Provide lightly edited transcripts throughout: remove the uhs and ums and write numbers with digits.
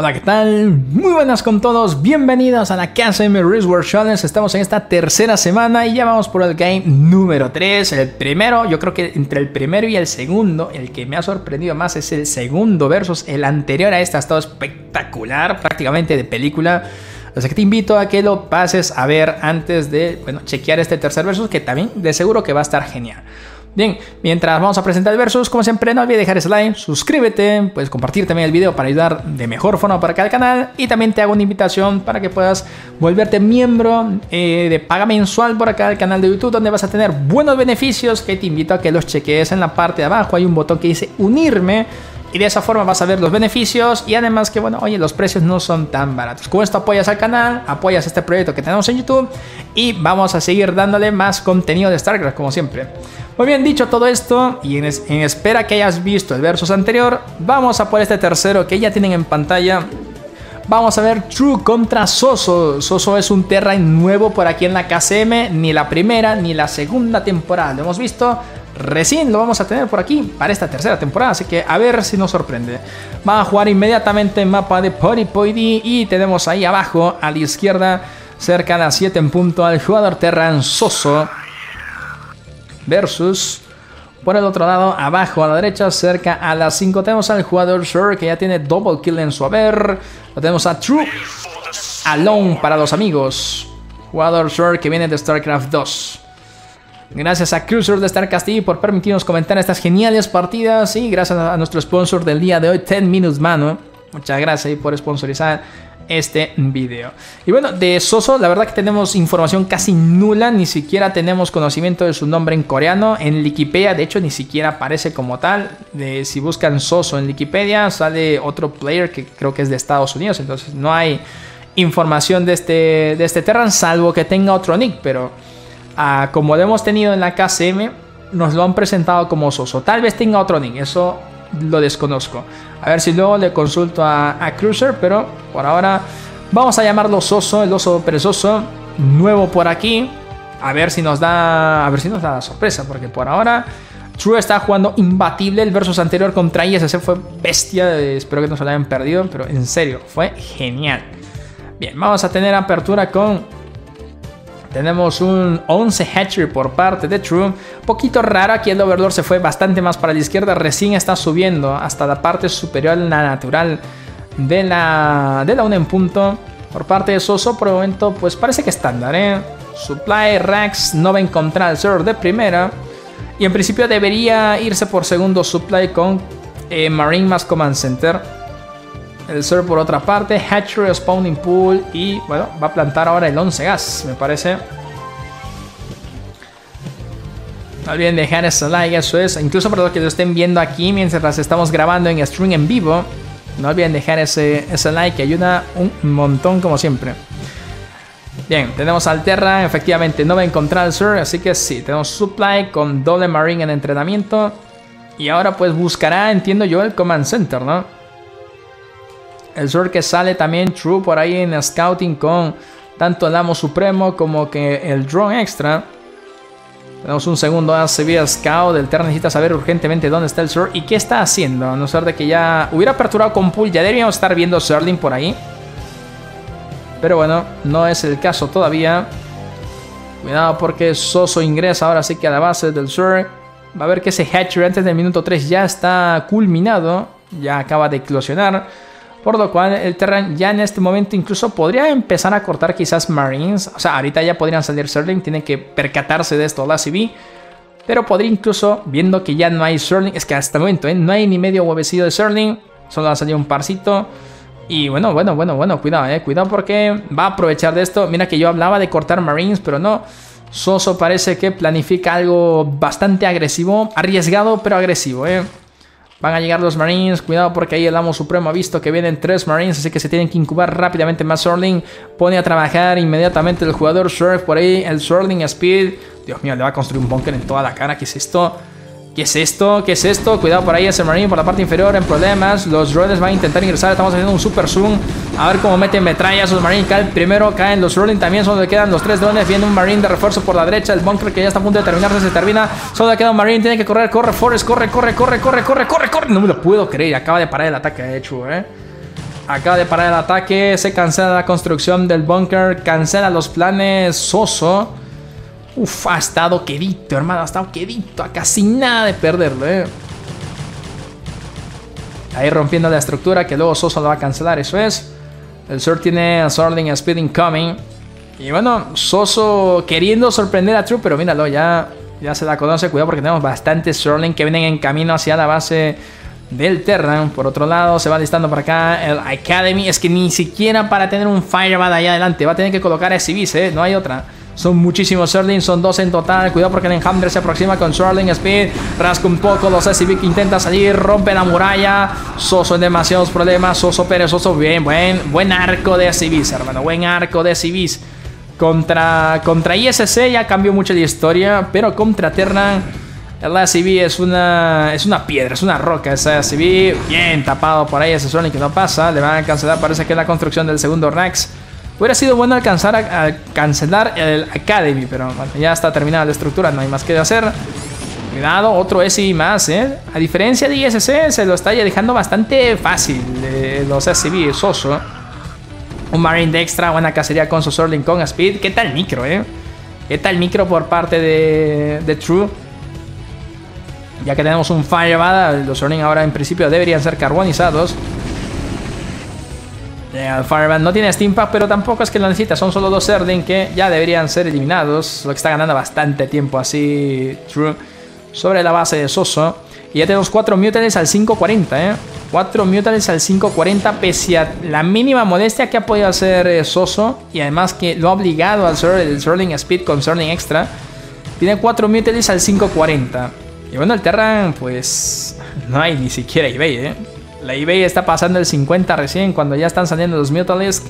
Hola, ¿qué tal? Muy buenas con todos, bienvenidos a la KSM Risk World Challenge. Estamos en esta tercera semana y ya vamos por el game número 3. El primero, yo creo que entre el primero y el segundo, el que me ha sorprendido más es el segundo versus el anterior a este. Ha estado espectacular, prácticamente de película. Así que te invito a que lo pases a ver antes de, bueno, chequear este tercer versus, que también de seguro que va a estar genial. Bien, mientras vamos a presentar el versus, como siempre no olvides dejar ese like, suscríbete, puedes compartir también el video para ayudar de mejor forma para acá al canal, y también te hago una invitación para que puedas volverte miembro de paga mensual por acá al canal de YouTube, donde vas a tener buenos beneficios que te invito a que los cheques en la parte de abajo. Hay un botón que dice unirme y de esa forma vas a ver los beneficios, y además que, bueno, oye, los precios no son tan baratos. Con esto apoyas al canal, apoyas este proyecto que tenemos en YouTube, y vamos a seguir dándole más contenido de StarCraft como siempre. Muy bien, dicho todo esto, y en espera que hayas visto el versus anterior, vamos a por este tercero que ya tienen en pantalla. Vamos a ver True contra Soso. Soso es un terrain nuevo por aquí en la KSM, ni la primera ni la segunda temporada lo hemos visto. Recién lo vamos a tener por aquí para esta tercera temporada, así que a ver si nos sorprende. Va a jugar inmediatamente en mapa de Poiti, y tenemos ahí abajo a la izquierda, cerca de las 7 en punto, al jugador terran Soso. Versus por el otro lado, abajo a la derecha, cerca a las 5, tenemos al jugador Air, que ya tiene double kill en su haber. Lo tenemos a True, Alone para los amigos, jugador Air que viene de StarCraft 2. Gracias a Cruiser de StarCastigi por permitirnos comentar estas geniales partidas, y gracias a nuestro sponsor del día de hoy, 10 Minutes, mano. Muchas gracias por sponsorizar este video. Y bueno, de Soso la verdad que tenemos información casi nula, ni siquiera tenemos conocimiento de su nombre en coreano. En Wikipedia de hecho ni siquiera aparece como tal. Si buscan Soso en Wikipedia sale otro player que creo que es de Estados Unidos, entonces no hay información de este terran, salvo que tenga otro nick, pero... como lo hemos tenido en la KSM, nos lo han presentado como Soso. Tal vez tenga otro nick, eso lo desconozco. A ver si luego le consulto a Cruiser, pero por ahora vamos a llamarlo Soso, el oso perezoso, nuevo por aquí. A ver si nos da la sorpresa, porque por ahora True está jugando imbatible. El versus anterior contra ISC fue bestia, espero que no se lo hayan perdido, pero en serio, fue genial. Bien, vamos a tener apertura con... Tenemos un 11 hatchery por parte de True. Poquito raro, aquí el Overlord se fue bastante más para la izquierda. Recién está subiendo hasta la parte superior, la natural de la 1 en punto. Por parte de Soso, por el momento, pues parece que estándar, ¿eh? Supply, Racks, no va a encontrar el server de primera. Y en principio debería irse por segundo Supply con Marine más Command Center. El server por otra parte, hatchery, spawning pool, y bueno, va a plantar ahora el 11 gas, me parece. No olviden dejar ese like, eso es. Incluso para los que lo estén viendo aquí mientras estamos grabando en stream en vivo, no olviden dejar ese like, que ayuda un montón como siempre. Bien, tenemos al Terra, efectivamente no va a encontrar el server, así que sí, tenemos Supply con doble Marine en entrenamiento. Y ahora pues buscará, entiendo yo, el Command Center, ¿no? El Zor que sale también True por ahí en Scouting con tanto el Amo Supremo como que el Drone Extra. Tenemos un segundo ACB Scout. El Terra necesita saber urgentemente dónde está el Zor y qué está haciendo. A no ser de que ya hubiera aperturado con Pool, ya deberíamos estar viendo Zerling por ahí. Pero bueno, no es el caso todavía. Cuidado porque Soso ingresa ahora sí que a la base del Zor. Va a ver que ese hatchery antes del minuto 3 ya está culminado. Ya acaba de eclosionar. Por lo cual el Terran ya en este momento incluso podría empezar a cortar quizás Marines. O sea, ahorita ya podrían salir Zerling, tienen que percatarse de esto la CB. Pero podría incluso, viendo que ya no hay Zerling, es que hasta el momento no hay ni medio huevecillo de Zerling. Solo ha salido un parcito. Y bueno, cuidado, cuidado porque va a aprovechar de esto. Mira que yo hablaba de cortar Marines, pero no. Soso parece que planifica algo bastante agresivo, arriesgado pero agresivo, Van a llegar los Marines, cuidado porque ahí el Amo Supremo ha visto que vienen 3 Marines, así que se tienen que incubar rápidamente más Zerling. Pone a trabajar inmediatamente el jugador Surf por ahí, el Zerling Speed. Dios mío, le va a construir un búnker en toda la cara, ¿qué es esto? ¿Qué es esto? ¿Qué es esto? Cuidado por ahí ese Marine por la parte inferior en problemas. Los droides van a intentar ingresar, estamos haciendo un super zoom. A ver cómo meten metralla esos Marines. Caen primero, caen los Zerling también, solo le quedan los 3 drones. Viene un Marine de refuerzo por la derecha, el bunker que ya está a punto de terminarse, se termina. Solo le queda un Marine, tiene que correr, corre, Forrest, corre. No me lo puedo creer, acaba de parar el ataque de hecho, Acaba de parar el ataque. Se cancela la construcción del búnker. Cancela los planes Soso. Uf, ha estado quedito, hermano. Ha estado quedito. A casi nada de perderlo, eh. Ahí rompiendo la estructura que luego Soso lo va a cancelar. Eso es. El Sur tiene Sorling Speed Incoming. Y bueno, Soso queriendo sorprender a True, pero míralo, ya se la conoce. Cuidado porque tenemos bastantes Sorling que vienen en camino hacia la base del Terran. Por otro lado, se va listando por acá el Academy. Es que ni siquiera para tener un Fireball allá adelante va a tener que colocar a SCVs, ¿eh? No hay otra. Son muchísimos Sorling, son 12 en total. Cuidado porque el Enjambre se aproxima con Sorling Speed. Rasca un poco, los SCV que intenta salir. Rompe la muralla. Soso en demasiados problemas. Soso perezoso. Bien, buen arco de SCVs, hermano. Buen arco de SCVs. Contra ISC ya cambió mucho la historia, pero contra Terran el ACB es una piedra, es una roca. Ese ACB bien tapado por ahí, ese Sonic que no pasa. Le van a cancelar, parece que es la construcción del segundo Rax. Hubiera sido bueno alcanzar a cancelar el Academy, pero bueno, ya está terminada la estructura, no hay más que hacer. Cuidado, otro SCV más, ¿eh? A diferencia de ISC, se lo está dejando bastante fácil los ACB, Soso. Un Marine de extra, buena cacería con su Sorling con Speed. ¿Qué tal micro, eh? ¿Qué tal micro por parte de True? Ya que tenemos un Fireball, los Sorling ahora en principio deberían ser carbonizados. El Fireball no tiene Steampack, pero tampoco es que lo necesita. Son solo dos Sorling que ya deberían ser eliminados. Lo que está ganando bastante tiempo así True sobre la base de Soso. Y ya tenemos 4 Mutants al 540, eh. 4 Mutants al 540 pese a la mínima molestia que ha podido hacer Soso. Y además que lo ha obligado al Sorling Speed con Sorling Extra. Tiene 4 Mutants al 540. Y bueno, el Terran pues no hay ni siquiera eBay, ¿eh? La eBay está pasando el 50 recién cuando ya están saliendo los Mutants.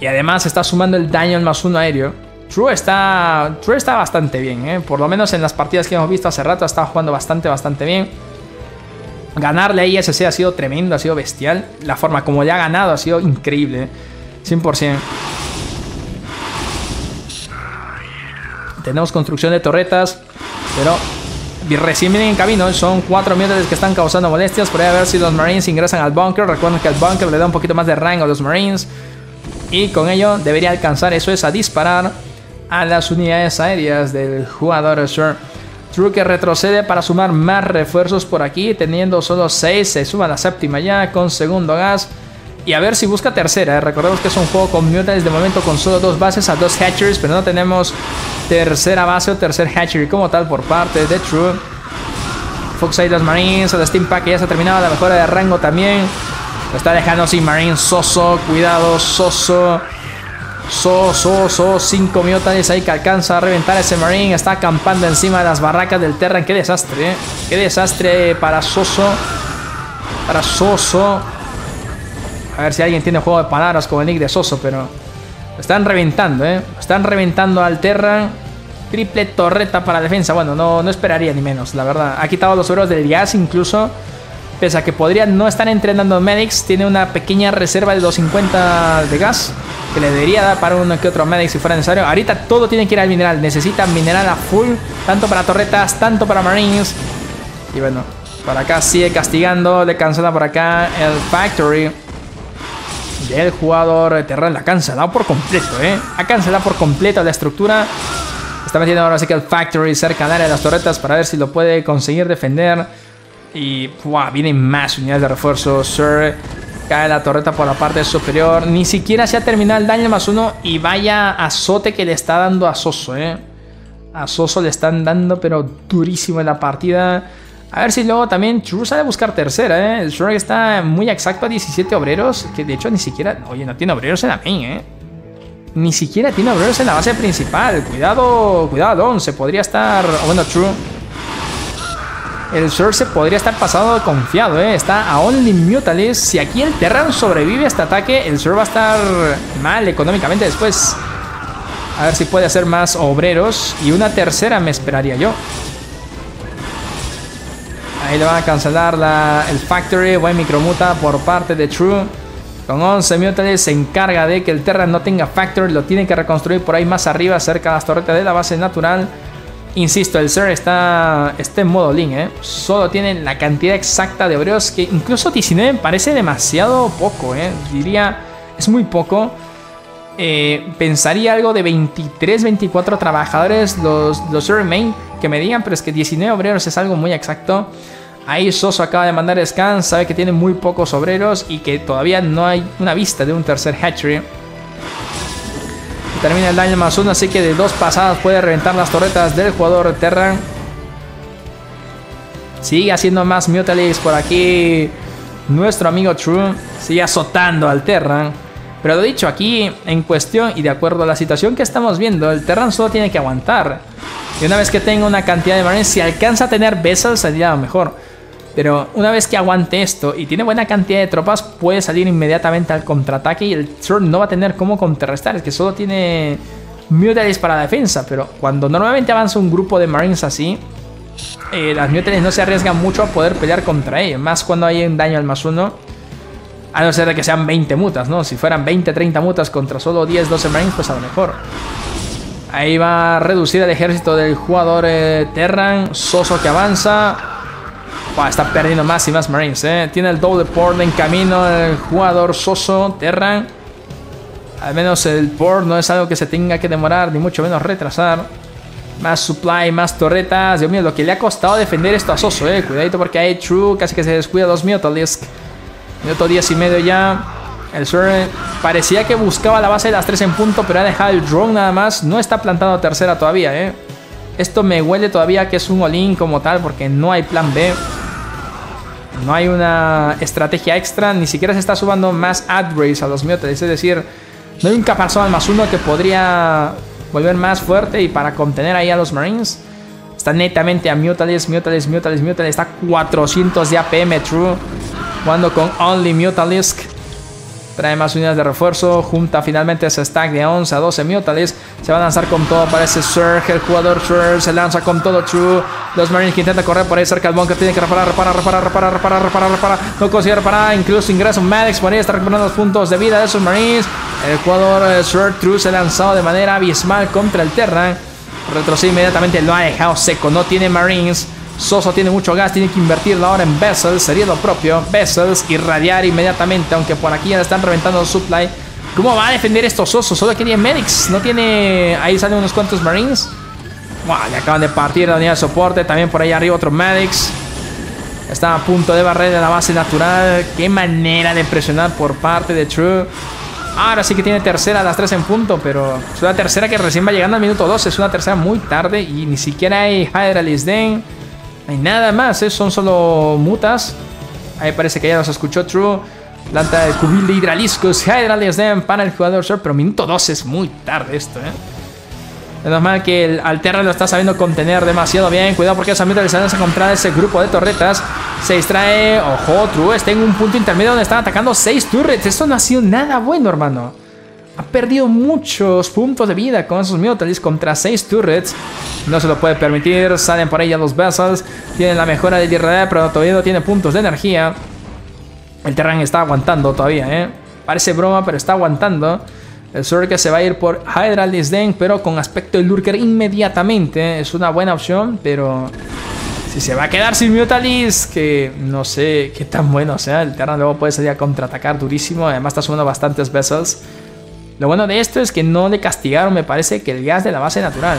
Y además está sumando el daño al +1 aéreo. True está bastante bien, ¿eh? Por lo menos en las partidas que hemos visto hace rato está jugando bastante bien. Ganarle a ISC ha sido tremendo, ha sido bestial. La forma como le ha ganado ha sido increíble, 100%. Tenemos construcción de torretas, pero recién vienen en camino. Son 4 mutants que están causando molestias. Podría ver si los Marines ingresan al bunker. Recuerden que el bunker le da un poquito más de rango a los Marines. Y con ello debería alcanzar, eso es, a disparar a las unidades aéreas del jugador Sir. True que retrocede para sumar más refuerzos por aquí, teniendo solo 6, se suma a la séptima ya con segundo gas. Y a ver si busca tercera, recordemos que es un juego con mutants de momento con solo 2 bases a 2 hatcheries, pero no tenemos tercera base o tercer hatchery como tal por parte de True. Fox Island Marines, el Steampack ya se ha terminado, la mejora de rango también. Lo está dejando sin Marines, Soso, cuidado, Soso. 5 mutants ahí que alcanza a reventar ese Marine. Está acampando encima de las barracas del Terran. Qué desastre, ¿eh? Qué desastre para Soso. A ver si alguien tiene juego de palabras con el nick de Soso, pero están reventando, ¿eh? Están reventando al Terran. Triple torreta para defensa. Bueno, no esperaría ni menos, la verdad. Ha quitado los euros del gas incluso. Pese a que podrían no estar entrenando medics, tiene una pequeña reserva de 250 de gas que le debería dar para uno que otro medic si fuera necesario. Ahorita todo tiene que ir al mineral, necesitan mineral a full, tanto para torretas, tanto para Marines. Y bueno, por acá sigue castigando, le cancela por acá el Factory del jugador Terran. La ha cancelado por completo, ¿eh? Ha cancelado por completo la estructura. Está metiendo ahora sí que el Factory cerca al área de las torretas para ver si lo puede conseguir defender. Y wow, vienen más unidades de refuerzo. Sir, cae la torreta por la parte superior. Ni siquiera se ha terminado el daño +1. Y vaya azote que le está dando a Soso, eh. A Soso le están dando, pero durísimo en la partida. A ver si luego también True sale a buscar tercera, eh. El Sir está muy exacto a 17 obreros. Que de hecho ni siquiera. Oye, no tiene obreros en la main, eh. Ni siquiera tiene obreros en la base principal. Cuidado, cuidado, Don. Se podría estar. Bueno, True. El Surge se podría estar pasado confiado, ¿eh? Está a Only Mutalisk. Si aquí el Terran sobrevive a este ataque, el Surge va a estar mal económicamente después. A ver si puede hacer más obreros. Y una tercera me esperaría yo. Ahí le van a cancelar el Factory. Buen micromuta por parte de True. Con 11 Mutalisk se encarga de que el Terran no tenga Factory. Lo tiene que reconstruir por ahí más arriba, cerca de las torretas de la base natural. Insisto, el server está en modo link, ¿eh? Solo tienen la cantidad exacta de obreros, que incluso 19 me parece demasiado poco, ¿eh? Diría, es muy poco. Pensaría algo de 23, 24 trabajadores, los server main, que me digan, pero es que 19 obreros es algo muy exacto. Ahí Soso acaba de mandar scan, sabe que tiene muy pocos obreros y que todavía no hay una vista de un tercer hatchery. Termina el daño más 1, así que de 2 pasadas puede reventar las torretas del jugador Terra. Sigue haciendo más Mutalics por aquí. Nuestro amigo True sigue azotando al Terran. Pero lo dicho, aquí en cuestión y de acuerdo a la situación que estamos viendo, el Terran solo tiene que aguantar. Y una vez que tenga una cantidad de marines, si alcanza a tener vessels sería lo mejor. Pero una vez que aguante esto y tiene buena cantidad de tropas, puede salir inmediatamente al contraataque y el Turn no va a tener cómo contrarrestar. Es que solo tiene Mutalics para la defensa, pero cuando normalmente avanza un grupo de marines así, las Mutalics no se arriesgan mucho a poder pelear contra ellos, más cuando hay un daño al más uno, a no ser de que sean 20 mutas, ¿no? Si fueran 20, 30 mutas contra solo 10, 12 marines, pues a lo mejor. Ahí va a reducir el ejército del jugador Terran. Soso que avanza. Wow, está perdiendo más y más marines, ¿eh? Tiene el doble port en camino el jugador Soso Terran. Al menos el port no es algo que se tenga que demorar, ni mucho menos retrasar. Más supply, más torretas. Dios mío, lo que le ha costado defender esto a Soso, ¿eh? Cuidadito porque hay True, casi que se descuida dos Mutalisk. Minuto 10 y medio ya. El Surrey parecía que buscaba la base de las 3 en punto, pero ha dejado el drone nada más. No está plantando tercera todavía, ¿eh? Esto me huele todavía que es un all-in como tal, porque no hay plan B. No hay una estrategia extra, ni siquiera se está sumando más ad-race a los Mutalics. Es decir, no hay un caparazón al más uno que podría volver más fuerte y para contener ahí a los marines. Está netamente a Mutalics, Mutalics, Mutalics, Mutalics. Está 400 de APM True, jugando con Only Mutalisk. Trae más unidades de refuerzo, junta finalmente ese stack de 11 a 12 Mutalics. Se va a lanzar con todo, parece Surge, el jugador Surge, se lanza con todo True. Los marines que intentan correr por ahí cerca del bunker, tienen que reparar. No consigue reparar, incluso ingresa un Maddox por ahí, está recuperando los puntos de vida de esos marines. El jugador Surge True se ha lanzado de manera abismal contra el Terran. Retrocede inmediatamente, lo ha dejado seco, no tiene marines. Soso tiene mucho gas, tiene que invertirlo ahora en vessels, sería lo propio, vessels, irradiar inmediatamente, aunque por aquí ya le están reventando el supply. ¿Cómo va a defender estos Soso? Solo tiene medics, no tiene... Ahí salen unos cuantos marines. Wow, le acaban de partir la unidad de soporte, también por ahí arriba otro medics. Está a punto de barrer de la base natural, qué manera de presionar por parte de True. Ahora sí que tiene tercera a las 3 en punto, pero es una tercera que recién va llegando al minuto 12, es una tercera muy tarde y ni siquiera hay Hydralis Den. No hay nada más, ¿eh? Son solo mutas. Ahí parece que ya nos escuchó True. Planta el cubil de Hydraliscus. Hydralis Den para el jugador Surf. Pero minuto 2 es muy tarde esto, ¿eh? Menos mal que el Alterra lo está sabiendo contener demasiado bien. Cuidado porque esa meta les han encontrado ese grupo de torretas. Se distrae. Ojo, True está en un punto intermedio donde están atacando 6 turrets. Esto no ha sido nada bueno, hermano. Ha perdido muchos puntos de vida con esos Mutalics contra 6 turrets. No se lo puede permitir. Salen por ahí ya los vessels. Tienen la mejora del irradiar, pero todavía no tiene puntos de energía. El Terran está aguantando todavía, ¿eh? Parece broma, pero está aguantando. El Surge se va a ir por Hydralis Den, pero con aspecto de Lurker inmediatamente. Es una buena opción, pero... si se va a quedar sin Mutalics, que no sé qué tan bueno sea. El Terran luego puede salir a contraatacar durísimo. Además está sumando bastantes vessels. Lo bueno de esto es que no le castigaron, me parece, que el gas de la base natural.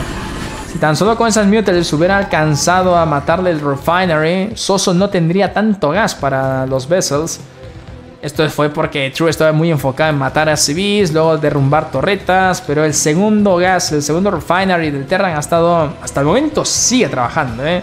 Si tan solo con esas Mutalics hubiera alcanzado a matarle el Refinery, Soso no tendría tanto gas para los vessels. Esto fue porque True estaba muy enfocado en matar a civis, luego derrumbar torretas, pero el segundo gas, el segundo Refinery del Terran ha estado, hasta el momento sigue trabajando, ¿eh?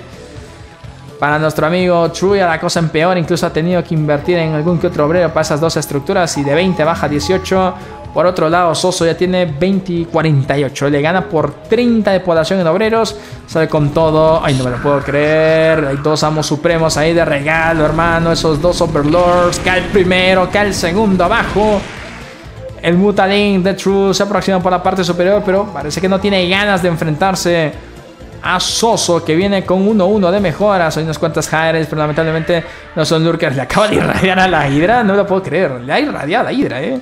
Para nuestro amigo True la cosa empeora, incluso ha tenido que invertir en algún que otro obrero para esas dos estructuras y de 20 baja 18. Por otro lado, Soso ya tiene 20 y 48. Le gana por 30 de población en obreros. Sale con todo. Ay, no me lo puedo creer. Hay dos amos supremos ahí de regalo, hermano. Esos dos overlords. Cae el primero, cae el segundo abajo. El Mutalink de True se aproxima por la parte superior, pero parece que no tiene ganas de enfrentarse a Soso, que viene con 1-1 de mejoras. Hay unas cuantas Hydralis, pero lamentablemente no son lurkers. Le acaba de irradiar a la Hydra. No me lo puedo creer. Le ha irradiado a la Hydra, eh.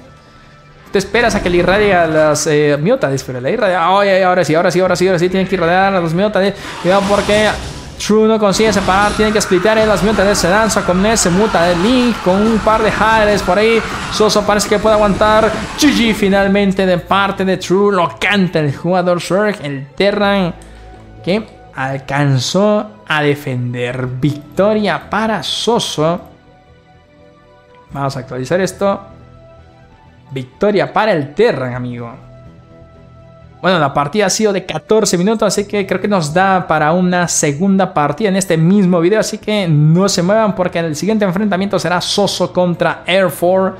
Te esperas a que le irradie a las miotas. Espera, le irradia. Oye, ahora sí. Tienen que irradiar a los miotas. Cuidado porque True no consigue separar. Tienen que splitar las miotas. Se danza con ese muta de Link. Con un par de Hades por ahí. Soso parece que puede aguantar. GG finalmente de parte de True. Lo canta el jugador Shurk. El Terran que alcanzó a defender. Victoria para Soso. Vamos a actualizar esto. Victoria para el Terran, amigo. Bueno, la partida ha sido de 14 minutos, así que creo que nos da para una segunda partida en este mismo video. Así que no se muevan porque el siguiente enfrentamiento será Soso contra Air 4.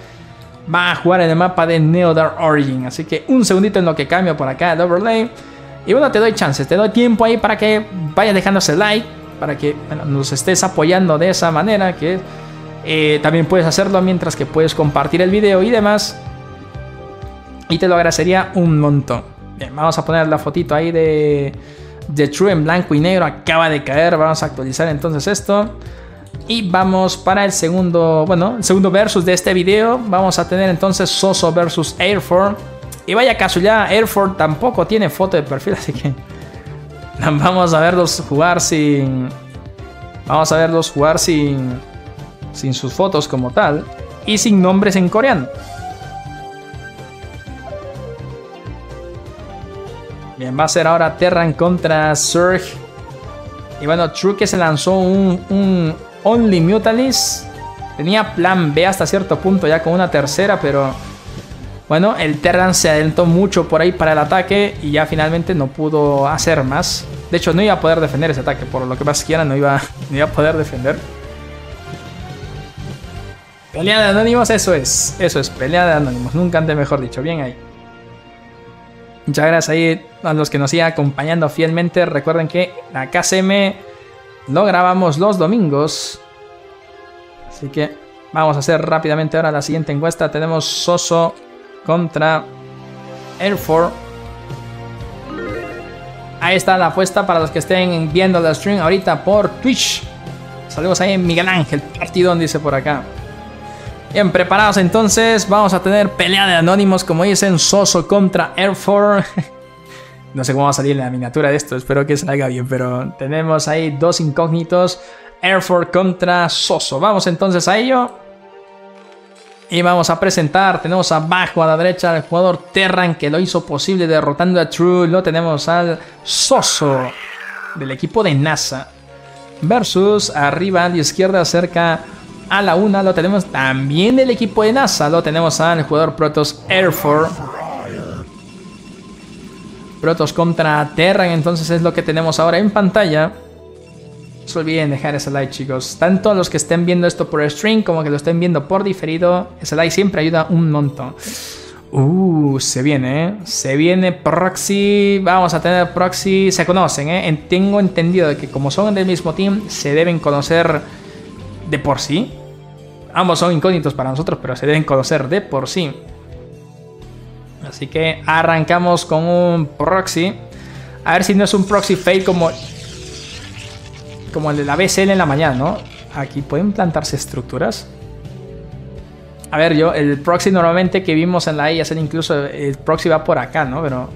Va a jugar en el mapa de Neo Dark Origin. Así que un segundito en lo que cambio por acá el overlay. Y bueno, te doy chances, te doy tiempo ahí para que vayas dejándose like. Para que nos estés apoyando de esa manera que... también puedes hacerlo mientras que puedes compartir el video y demás. Y te lo agradecería un montón. Bien, vamos a poner la fotito ahí de True en blanco y negro. Acaba de caer. Vamos a actualizar entonces esto. Y vamos para el segundo, bueno, el segundo versus de este video. Vamos a tener entonces Soso versus Air 4. Y vaya casualidad, Air 4 tampoco tiene foto de perfil, así que vamos a verlos jugar sin... Vamos a verlos jugar sin sus fotos como tal y sin nombres en coreano. Bien, va a ser ahora Terran contra Surge. Y bueno, True que se lanzó un Only Mutalis. Tenía plan B hasta cierto punto ya con una tercera, pero bueno, el Terran se adelantó mucho por ahí para el ataque y ya finalmente no pudo hacer más. De hecho, no iba a poder defender ese ataque, por lo que más quiera no iba a poder defender. Pelea de anónimos, eso es, pelea de anónimos, nunca antes mejor dicho, bien ahí. Muchas gracias ahí a los que nos sigan acompañando fielmente. Recuerden que la KSM lo grabamos los domingos. Así que vamos a hacer rápidamente ahora la siguiente encuesta. Tenemos Soso contra Air 4. Ahí está la apuesta para los que estén viendo la stream ahorita por Twitch. Saludos ahí Miguel Ángel, partidón dice por acá. Bien, preparados entonces, vamos a tener pelea de anónimos, como dicen, Soso contra Air 4. No sé cómo va a salir la miniatura de esto, espero que salga bien, pero tenemos ahí dos incógnitos, Air 4 contra Soso. Vamos entonces a ello. Y vamos a presentar, tenemos abajo a la derecha al jugador Terran que lo hizo posible derrotando a True. Lo tenemos al Soso del equipo de NASA. Versus arriba a la izquierda cerca... A la una lo tenemos también del equipo de NASA. Lo tenemos al jugador Protoss Air 4. Protoss contra Terran. Entonces es lo que tenemos ahora en pantalla. No se olviden dejar ese like, chicos. Tanto los que estén viendo esto por stream como que lo estén viendo por diferido. Ese like siempre ayuda un montón. Se viene, ¿eh? Se viene Proxy. Vamos a tener Proxy. Se conocen, ¿eh? Tengo entendido de que como son del mismo team, se deben conocer... de por sí. Ambos son incógnitos para nosotros, pero se deben conocer de por sí. Así que arrancamos con un proxy. A ver si no es un proxy fail como el de la BCL en la mañana, ¿no? Aquí pueden plantarse estructuras. A ver, yo, el proxy normalmente que vimos en la ISL, incluso el proxy va por acá, ¿no? Pero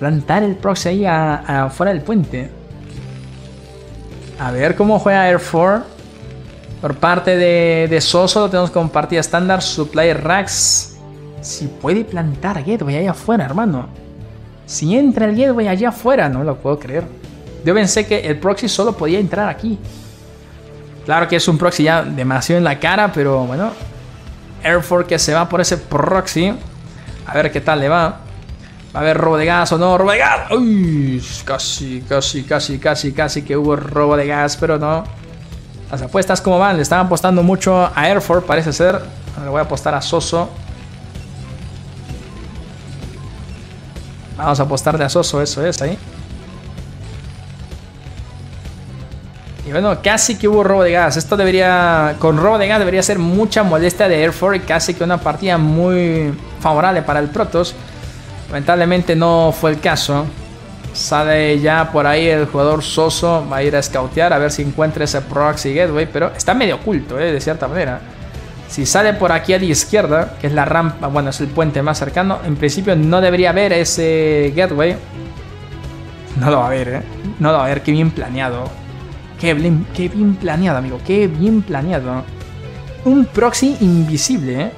plantar el proxy ahí afuera del puente. A ver cómo juega Air 4. Por parte de Soso lo tenemos con partida estándar, supply racks. Si puede plantar gateway allá afuera, hermano. Si entra el gateway allá afuera, no me lo puedo creer. Yo pensé que el proxy solo podía entrar aquí. Claro que es un proxy ya demasiado en la cara, pero bueno. Air 4 que se va por ese proxy. A ver qué tal le va. A ver, robo de gas o no, robo de gas. Uy, casi que hubo robo de gas, pero no. Las apuestas, ¿cómo van? Le están apostando mucho a Air 4, parece ser. Le voy a apostar a Soso. Vamos a apostarle a Soso, eso es, ahí. Y bueno, casi que hubo robo de gas. Esto debería, con robo de gas debería ser mucha molestia de Air 4 y casi que una partida muy favorable para el Protoss. Lamentablemente no fue el caso. Sale ya por ahí el jugador Soso. Va a ir a scoutear a ver si encuentra ese proxy gateway. Pero está medio oculto, de cierta manera. Si sale por aquí a la izquierda, que es la rampa, bueno, es el puente más cercano, en principio no debería haber ese gateway. No lo va a haber, ¿eh? No lo va a haber, qué bien planeado. Qué bien planeado, amigo, qué bien planeado. Un proxy invisible, ¿eh?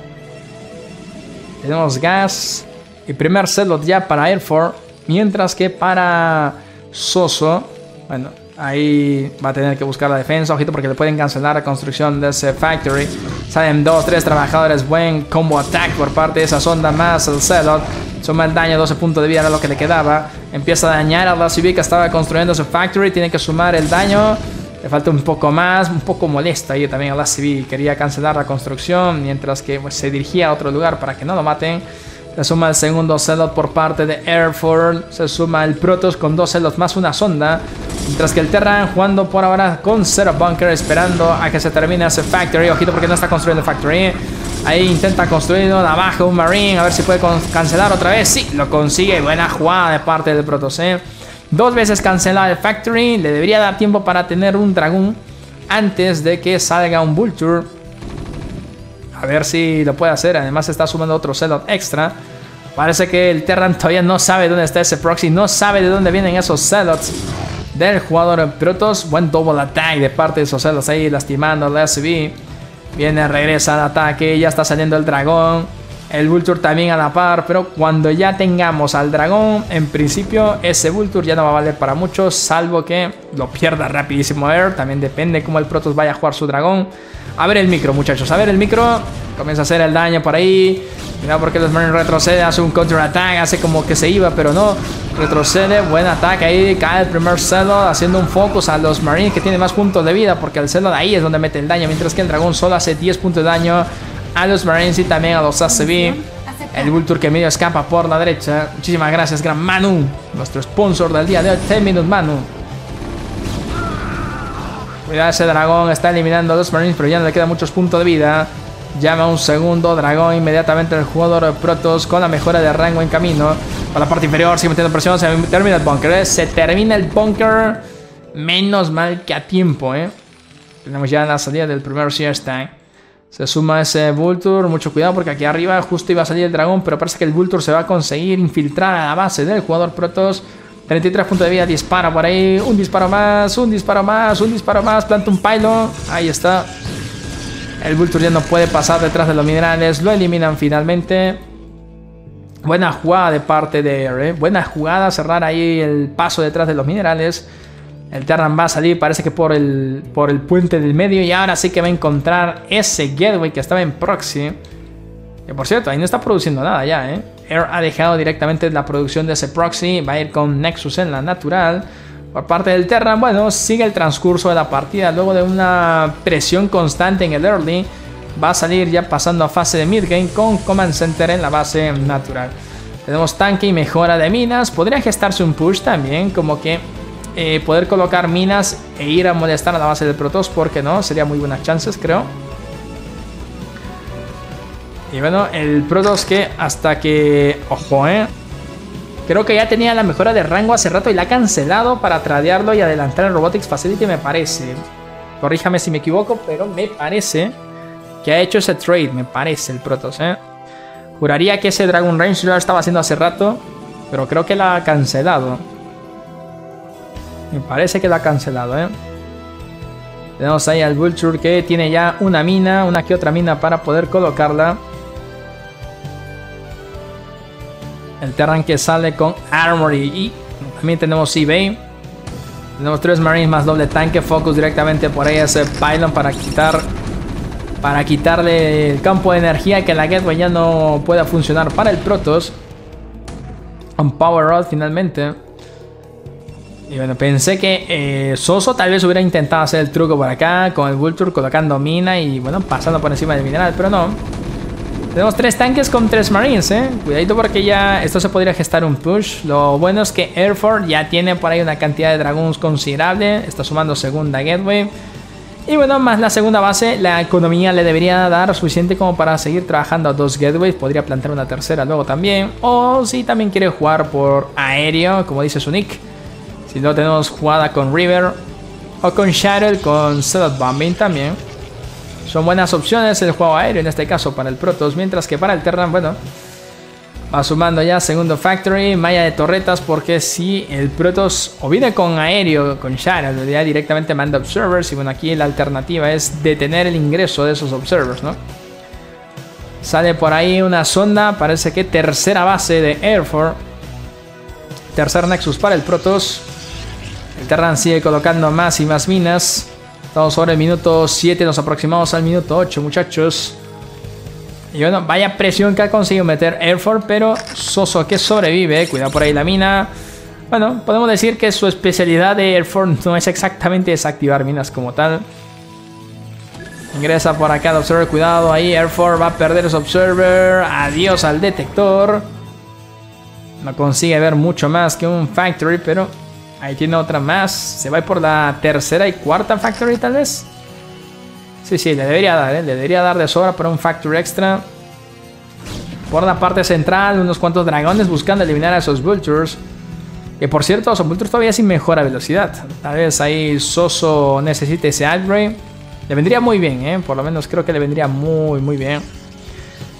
Tenemos gas. El primer slot ya para Air Force, mientras que para Soso, bueno, ahí va a tener que buscar la defensa. Ojito, porque le pueden cancelar la construcción de ese factory. Salen 2-3 trabajadores. Buen combo attack por parte de esa sonda más el Zelot. Suma el daño, 12 puntos de vida era lo que le quedaba. Empieza a dañar a la civil que estaba construyendo su factory. Tiene que sumar el daño. Le falta un poco más. Un poco molesta ahí también a la civil. Quería cancelar la construcción, mientras que pues, se dirigía a otro lugar para que no lo maten. Se suma el segundo Zelot por parte de Air Force. Se suma el Protoss con 2 Zelots más una sonda. Mientras que el Terran jugando por ahora con 0 bunker, esperando a que se termine ese factory. Ojito, porque no está construyendo el factory. Ahí intenta construir una baja, un marine. A ver si puede cancelar otra vez. Sí, lo consigue. Buena jugada de parte del Protoss. 2 veces cancela el factory. Le debería dar tiempo para tener un dragón antes de que salga un vulture. A ver si lo puede hacer. Además está sumando otro Zelot extra. Parece que el Terran todavía no sabe dónde está ese proxy. No sabe de dónde vienen esos Zelots del jugador Protoss. Buen double attack de parte de esos Zelots ahí, lastimando al SB. Viene, regresa al ataque. Ya está saliendo el dragón. El Vulture también a la par. Pero cuando ya tengamos al dragón, en principio ese Vulture ya no va a valer para mucho. Salvo que lo pierda rapidísimo Air. También depende cómo el Protoss vaya a jugar su dragón. A ver el micro, muchachos, a ver el micro. Comienza a hacer el daño por ahí. Mira porque los Marines retroceden, hace un counter-attack. Hace como que se iba, pero no. Retrocede, buen ataque ahí. Cae el primer Zelot, haciendo un focus a los Marines que tienen más puntos de vida, porque el Zelot ahí es donde mete el daño, mientras que el dragón solo hace 10 puntos de daño a los Marines y también a los ACB. El Vulture que medio escapa por la derecha. Muchísimas gracias, gran Manu, nuestro sponsor del día de hoy. 10 Minutes Manu. Cuidado, ese dragón está eliminando a los Marines, pero ya no le quedan muchos puntos de vida. Llama un segundo dragón inmediatamente el jugador Protoss con la mejora de rango en camino. Para la parte inferior, sigue metiendo presión, se termina el bunker, ¿eh? Se termina el bunker. Menos mal que a tiempo, ¿eh? Tenemos ya la salida del primer Sears Tank. Se suma ese Vulture, mucho cuidado porque aquí arriba justo iba a salir el dragón, pero parece que el Vulture se va a conseguir infiltrar a la base del jugador Protoss. 33 puntos de vida, dispara por ahí, un disparo más, un disparo más, un disparo más, planta un pylon, ahí está. El Vulture ya no puede pasar detrás de los minerales, lo eliminan finalmente. Buena jugada de parte de Air, ¿eh? Buena jugada, cerrar ahí el paso detrás de los minerales. El Terran va a salir, parece que por el puente del medio, y ahora sí que va a encontrar ese gateway que estaba en proxy. Que por cierto, ahí no está produciendo nada ya, ¿eh? Air ha dejado directamente la producción de ese proxy. Va a ir con Nexus en la natural. Por parte del Terran, bueno, sigue el transcurso de la partida. Luego de una presión constante en el early, va a salir ya pasando a fase de midgame con Command Center en la base natural. Tenemos tanque y mejora de minas. Podría gestarse un push también, como que poder colocar minas e ir a molestar a la base del Protoss. ¿Por qué no? Sería muy buenas chances, creo. Y bueno, el Protoss que hasta que... Ojo, ¿eh? Creo que ya tenía la mejora de rango hace rato y la ha cancelado para tradearlo y adelantar el Robotics Facility, me parece. Corríjame si me equivoco, pero me parece que ha hecho ese trade, me parece, el Protoss, ¿eh? Juraría que ese Dragon Range lo estaba haciendo hace rato, pero creo que la ha cancelado. Me parece que la ha cancelado, ¿eh? Tenemos ahí al Vulture que tiene ya una mina, una que otra mina para poder colocarla. El Terran que sale con Armory y también tenemos eBay. Tenemos 3 Marines más doble tanque. Focus directamente por ahí ese pylon para quitarle el campo de energía, que la gateway ya no pueda funcionar para el Protoss. Un power out finalmente. Y bueno, pensé que Soso tal vez hubiera intentado hacer el truco por acá con el Vulture colocando mina y bueno, pasando por encima del mineral, pero no. Tenemos 3 tanques con 3 Marines, ¿eh? Cuidadito porque ya esto se podría gestar un push. Lo bueno es que Air Force ya tiene por ahí una cantidad de dragones considerable. Está sumando segunda gateway. Y bueno, más la segunda base, la economía le debería dar suficiente como para seguir trabajando a 2 gateways. Podría plantear una tercera luego también. O si también quiere jugar por aéreo, como dice su nick. Si no, tenemos jugada con River o con Shuttle, con Zelot Bombing también. Son buenas opciones el juego aéreo, en este caso para el Protoss, mientras que para el Terran, bueno, va sumando ya segundo Factory, malla de torretas, porque si el Protoss o viene con aéreo, con Shadow, ya directamente manda Observers, y bueno, aquí la alternativa es detener el ingreso de esos Observers, ¿no? Sale por ahí una sonda, parece que tercera base de Airford, tercer Nexus para el Protoss. El Terran sigue colocando más y más minas. Estamos sobre el minuto 7, nos aproximamos al minuto 8, muchachos. Y bueno, vaya presión que ha conseguido meter Airford, pero Soso que sobrevive. Cuidado por ahí la mina. Bueno, podemos decir que su especialidad de Airford no es exactamente desactivar minas como tal. Ingresa por acá el Observer, cuidado ahí. Airford va a perder su Observer. Adiós al detector. No consigue ver mucho más que un Factory, pero... ahí tiene otra más. Se va a ir por la tercera y cuarta Factory, tal vez. Sí, sí, le debería dar, ¿eh? Le debería dar de sobra para un Factory extra. Por la parte central, unos cuantos dragones buscando eliminar a esos Vultures. Que por cierto, esos Vultures todavía sin mejora velocidad. Tal vez ahí Soso necesite ese Outbreak. Le vendría muy bien, ¿eh? Por lo menos creo que le vendría muy, muy bien.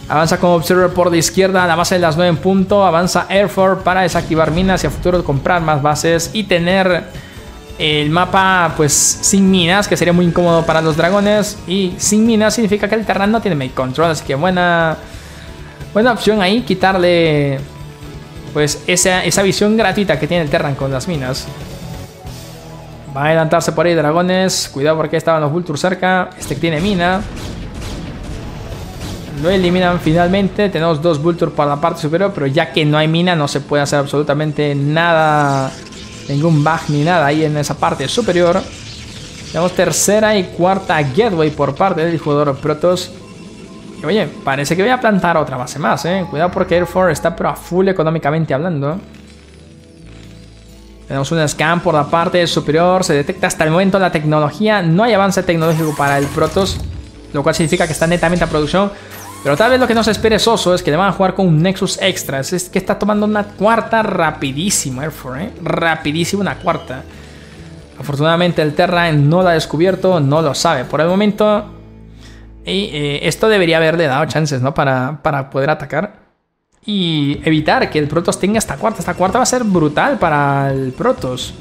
Avanza con Observer por la izquierda a la base de las 9 en punto. Avanza Airford para desactivar minas y a futuro comprar más bases y tener el mapa pues sin minas, que sería muy incómodo para los dragones. Y sin minas significa que el Terran no tiene Make Control, así que buena opción ahí quitarle pues esa visión gratuita que tiene el Terran con las minas. Va a adelantarse por ahí dragones, cuidado porque estaban los Vultures cerca. Este tiene mina. Lo eliminan finalmente. Tenemos dos Vultures para la parte superior, pero ya que no hay mina no se puede hacer absolutamente nada, ningún bug ni nada ahí en esa parte superior. Tenemos tercera y cuarta Gateway por parte del jugador Protoss. Y oye, parece que voy a plantar otra base más, ¿eh? Cuidado porque Airford está pero a full económicamente hablando. Tenemos un scan por la parte superior. Se detecta hasta el momento la tecnología. No hay avance tecnológico para el Protoss, lo cual significa que está netamente a producción. Pero tal vez lo que nos espere Soso es que le van a jugar con un Nexus extra. Es que está tomando una cuarta rapidísima, Airford, ¿eh? Rapidísima una cuarta. Afortunadamente el Terran no la ha descubierto, no lo sabe por el momento. Y esto debería haberle dado chances, ¿no? Para poder atacar y evitar que el Protoss tenga esta cuarta. Esta cuarta va a ser brutal para el Protoss.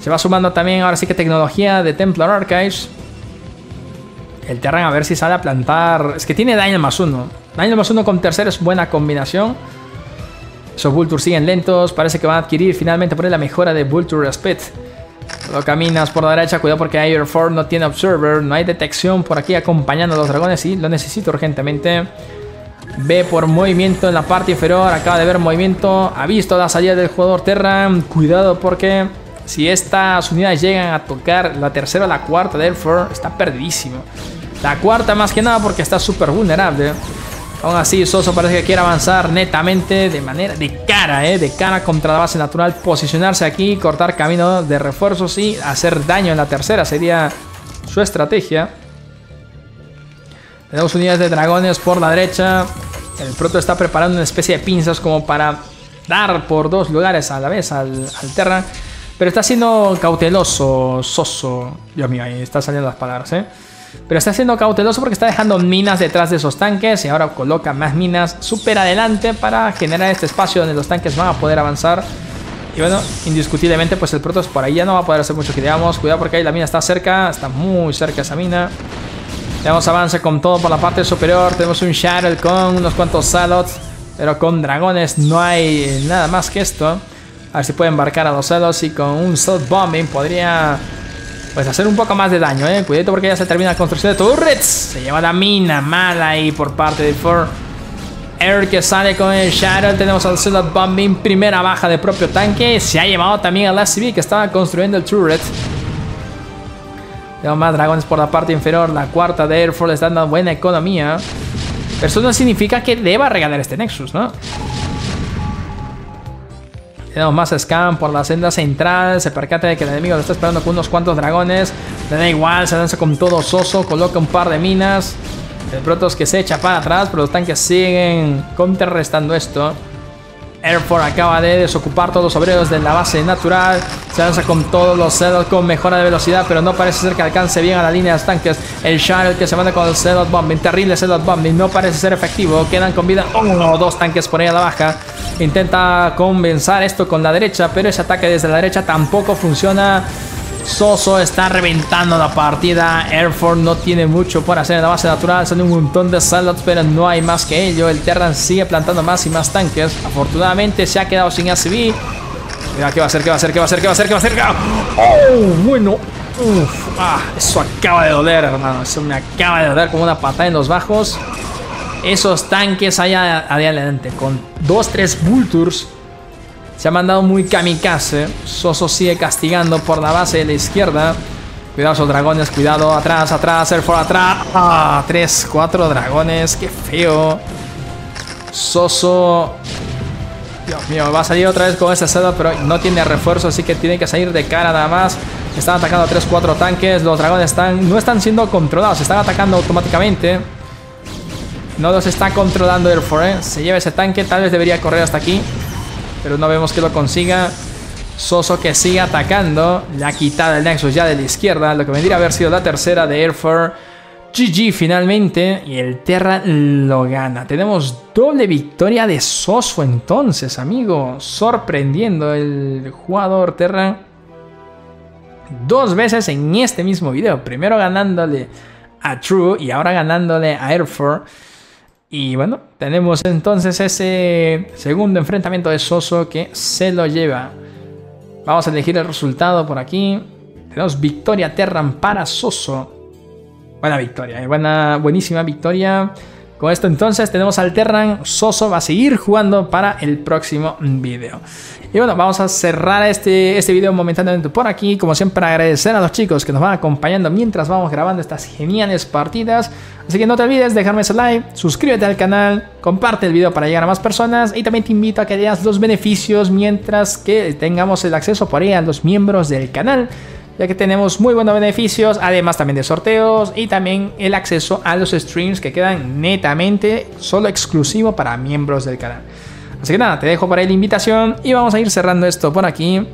Se va sumando también ahora sí que tecnología de Templar Archives. El Terran a ver si sale a plantar. Es que tiene daño más uno. Daño más uno con tercero es buena combinación. Esos Vultures siguen lentos. Parece que van a adquirir finalmente por ahí la mejora de Vulture Speed. Lo caminas por la derecha. Cuidado porque Airford no tiene Observer. No hay detección por aquí acompañando a los dragones. Y lo necesito urgentemente. Ve por movimiento en la parte inferior. Acaba de ver movimiento. Ha visto la salida del jugador Terran. Cuidado porque si estas unidades llegan a tocar la tercera o la cuarta de Airford, está perdidísimo. La cuarta más que nada porque está súper vulnerable. Aún así Soso parece que quiere avanzar netamente de manera de cara, de cara contra la base natural. Posicionarse aquí, cortar camino de refuerzos y hacer daño en la tercera sería su estrategia. Tenemos unidades de dragones por la derecha. El Protoss está preparando una especie de pinzas como para dar por dos lugares a la vez al Terran. Pero está siendo cauteloso Soso. Dios mío, ahí están saliendo las palabras, Pero está siendo cauteloso porque está dejando minas detrás de esos tanques. Y ahora coloca más minas súper adelante para generar este espacio donde los tanques van a poder avanzar. Y bueno, indiscutiblemente pues el Protoss por ahí ya no va a poder hacer mucho que digamos. Cuidado porque ahí la mina está cerca. Está muy cerca esa mina. Tenemos avance con todo por la parte superior. Tenemos un Shuttle con unos cuantos Salots. Pero con dragones no hay nada más que esto. A ver si puede embarcar a los Salots. Y con un Salt Bombing podría... pues hacer un poco más de daño, Cuidado porque ya se termina la construcción de turrets. Se lleva la mina mala ahí por parte de Ford. Air que sale con el Shadow. Tenemos al Slot Bombing. Primera baja de propio tanque. Se ha llevado también al ACB que estaba construyendo el turret. Tenemos más dragones por la parte inferior. La cuarta de Airford está dando buena economía. Pero eso no significa que deba regalar este Nexus, ¿no? Tenemos más scan por la senda central. Se percata de que el enemigo lo está esperando con unos cuantos dragones. Le da igual, se lanza con todo Soso. Coloca un par de minas. El Protoss que se echa para atrás, pero los tanques siguen contrarrestando esto. Airford acaba de desocupar todos los obreros de la base natural. Se lanza con todos los Zealot con mejora de velocidad, pero no parece ser que alcance bien a la línea de los tanques. El Charlotte que se manda con el Zealot Bombing, terrible Zealot Bombing, no parece ser efectivo. Quedan con vida uno o dos tanques por ahí a la baja. Intenta compensar esto con la derecha, pero ese ataque desde la derecha tampoco funciona. Soso está reventando la partida. Airford no tiene mucho por hacer en la base natural. Sale un montón de Zealots, pero no hay más que ello. El Terran sigue plantando más y más tanques. Afortunadamente se ha quedado sin ACB. Mira, ¿qué va a hacer? ¿Qué va a hacer? ¿Qué va a hacer? ¿Qué va a hacer? ¿Qué va a hacer? ¡Oh! Bueno. Uf. Ah, eso acaba de doler, hermano. Eso me acaba de doler como una patada en los bajos. Esos tanques allá adelante con 2-3 Vultures se ha mandado muy kamikaze. Soso sigue castigando por la base de la izquierda. Cuidado esos dragones, cuidado. Atrás, atrás, Airford atrás. Ah, 3-4 dragones, qué feo. Soso, Dios mío, va a salir otra vez con ese cedo, pero no tiene refuerzo, así que tiene que salir de cara nada más. Están atacando a 3-4 tanques. Los dragones no están siendo controlados, están atacando automáticamente. No los está controlando Airford, ¿eh? Se lleva ese tanque, tal vez debería correr hasta aquí, pero no vemos que lo consiga. Soso que sigue atacando. La quitada del Nexus ya de la izquierda, lo que vendría a haber sido la tercera de Airford. GG finalmente. Y el Terra lo gana. Tenemos doble victoria de Soso entonces, amigo. Sorprendiendo el jugador Terra dos veces en este mismo video. Primero ganándole a True y ahora ganándole a Airford. Y bueno, tenemos entonces ese segundo enfrentamiento de Soso que se lo lleva. Vamos a elegir el resultado por aquí. Tenemos victoria Terran para Soso. Buena victoria, buenísima victoria. Con esto entonces tenemos al Terran. Soso va a seguir jugando para el próximo video. Y bueno, vamos a cerrar este video momentáneamente por aquí. Como siempre, agradecer a los chicos que nos van acompañando mientras vamos grabando estas geniales partidas. Así que no te olvides dejarme ese like, suscríbete al canal, comparte el video para llegar a más personas. Y también te invito a que leas los beneficios mientras que tengamos el acceso por ahí a los miembros del canal, ya que tenemos muy buenos beneficios, además también de sorteos y también el acceso a los streams que quedan netamente solo exclusivo para miembros del canal. Así que nada, te dejo por ahí la invitación y vamos a ir cerrando esto por aquí.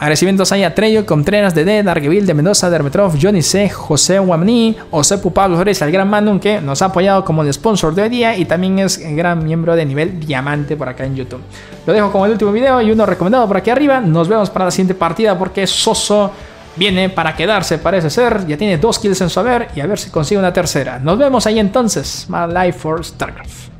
Agradecimientos ahí a Treyo, Contreras, Dede, Dargueville, de Mendoza, de Hermetrov, Johnny C, José Guamní, Osepu Pablo Flores, al gran Manum que nos ha apoyado como el sponsor de hoy día y también es gran miembro de nivel diamante por acá en YouTube. Lo dejo como el último video y uno recomendado por aquí arriba. Nos vemos para la siguiente partida porque Soso viene para quedarse, parece ser. Ya tiene 2 kills en su haber y a ver si consigue una tercera. Nos vemos ahí entonces. My life for StarCraft.